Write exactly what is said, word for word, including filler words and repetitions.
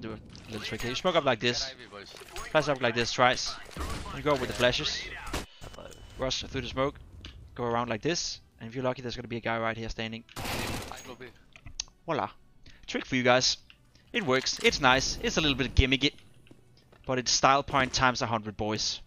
gonna do a little trick here. You smoke up like this, flash up like this twice, and you go with the flashes, rush through the smoke, go around like this, and if you're lucky there's gonna be a guy right here standing. Voila. Trick for you guys. It works, it's nice, it's a little bit gimmicky, but it's style point times a hundred, boys.